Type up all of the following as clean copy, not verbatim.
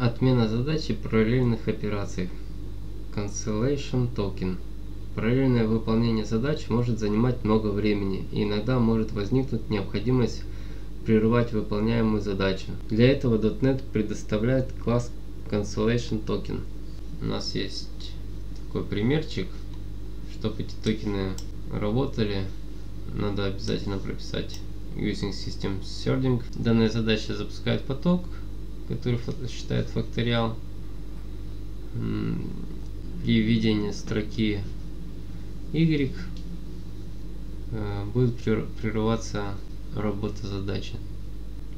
Отмена задачи параллельных операций. Cancellation Token. Параллельное выполнение задач может занимать много времени, и иногда может возникнуть необходимость прерывать выполняемую задачу. Для этого .NET предоставляет класс Cancellation Token. У нас есть такой примерчик. Чтобы эти токены работали, надо обязательно прописать Using System Sharding. Данная задача запускает поток, который считает факториал. При введении строки Y будет прерываться работа задачи.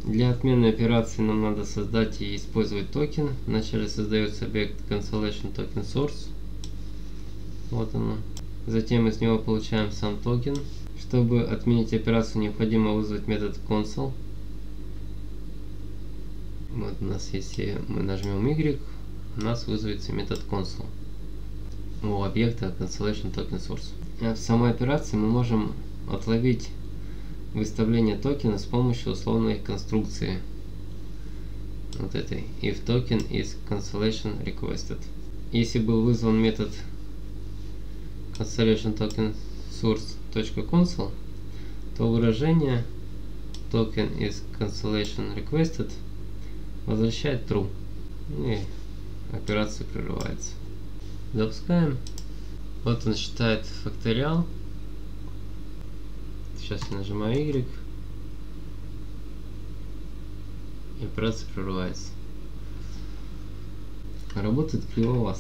Для отмены операции нам надо создать и использовать токен. Вначале создается объект CancellationTokenSource. Вот оно. Затем из него получаем сам токен. Чтобы отменить операцию, необходимо вызвать метод console. Вот у нас, если мы нажмем Y, у нас вызовется метод console у объекта CancellationTokenSource. В самой операции мы можем отловить выставление токена с помощью условной конструкции вот этой if token is cancellation requested. Если был вызван метод CancellationTokenSource.console, то выражение token is cancellation requested возвращает true, и операция прерывается. Запускаем. Вот он считает факториал. Сейчас я нажимаю Y, и операция прерывается. Работает клево.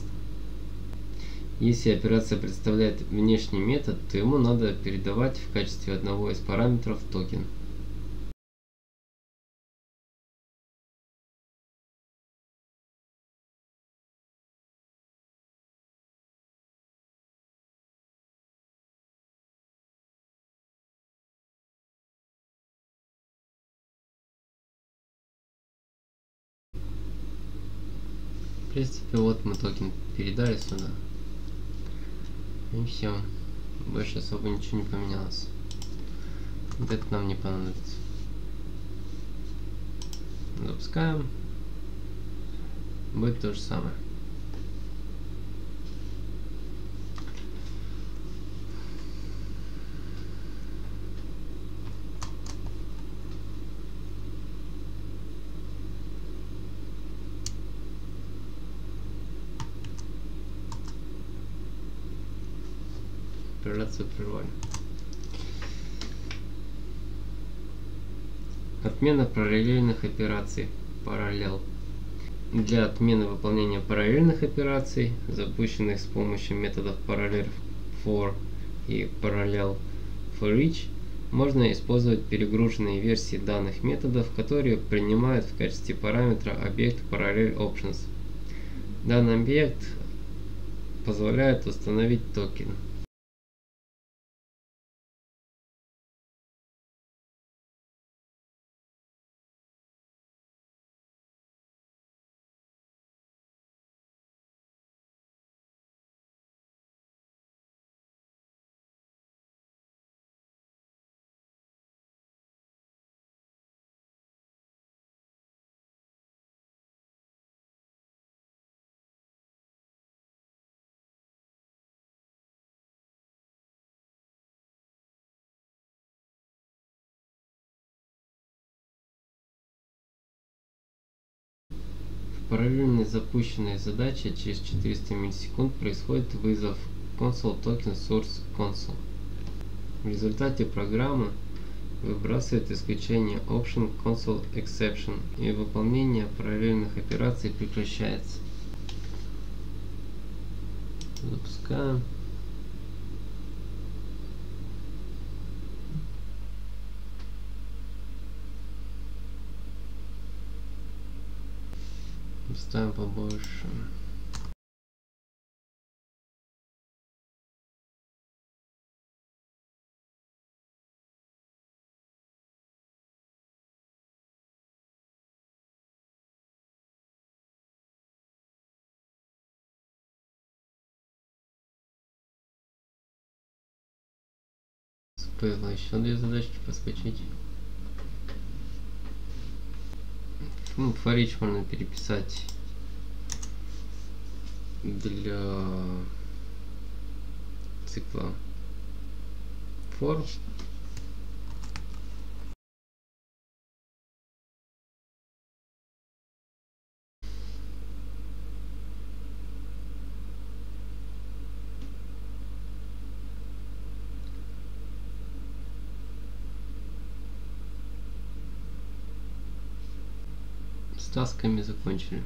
Если операция представляет внешний метод, то ему надо передавать в качестве одного из параметров токен. В принципе, вот мы токен передали сюда. И все. Больше особо ничего не поменялось. Вот это нам не понадобится. Запускаем. Будет то же самое. Прервали. Отмена параллельных операций. Параллел. Для отмены выполнения параллельных операций, запущенных с помощью методов Parallel.For и Parallel.ForEach, можно использовать перегруженные версии данных методов, которые принимают в качестве параметра объект ParallelOptions. Данный объект позволяет установить токен. Параллельно запущенной задачи через 400 миллисекунд происходит вызов CancellationTokenSource. В результате программа выбрасывает исключение OperationCanceledException, и выполнение параллельных операций прекращается. Запускаем. Ставим побольше. Стоило еще две задачки проскочить. Форич можно переписать для цикла for. С тасками закончили.